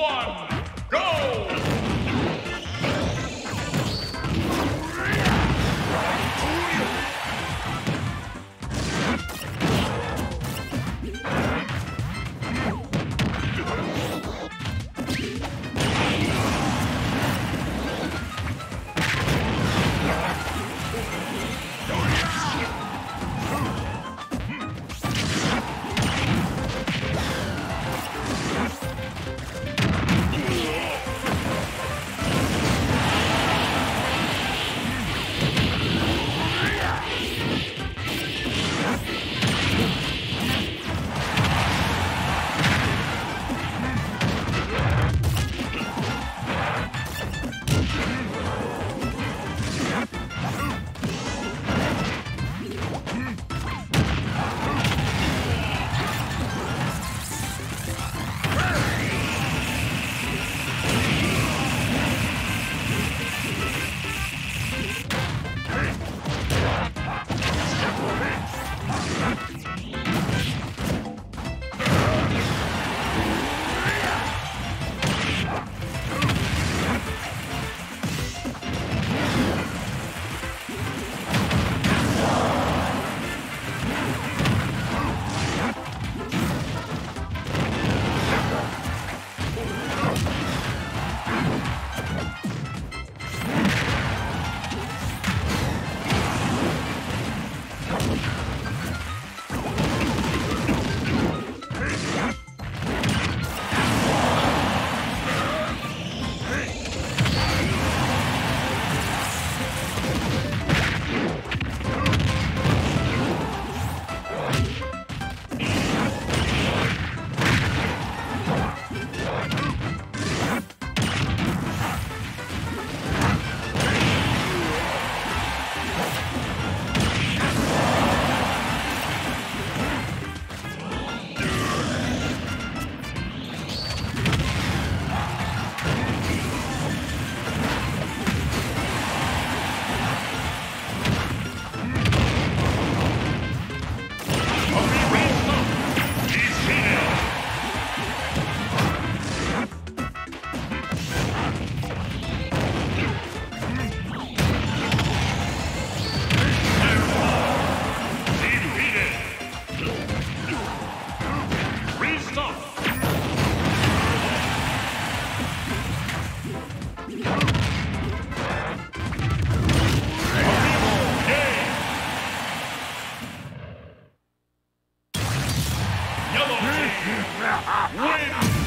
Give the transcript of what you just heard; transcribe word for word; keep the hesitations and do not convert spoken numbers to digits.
one, go! Yellow team wins!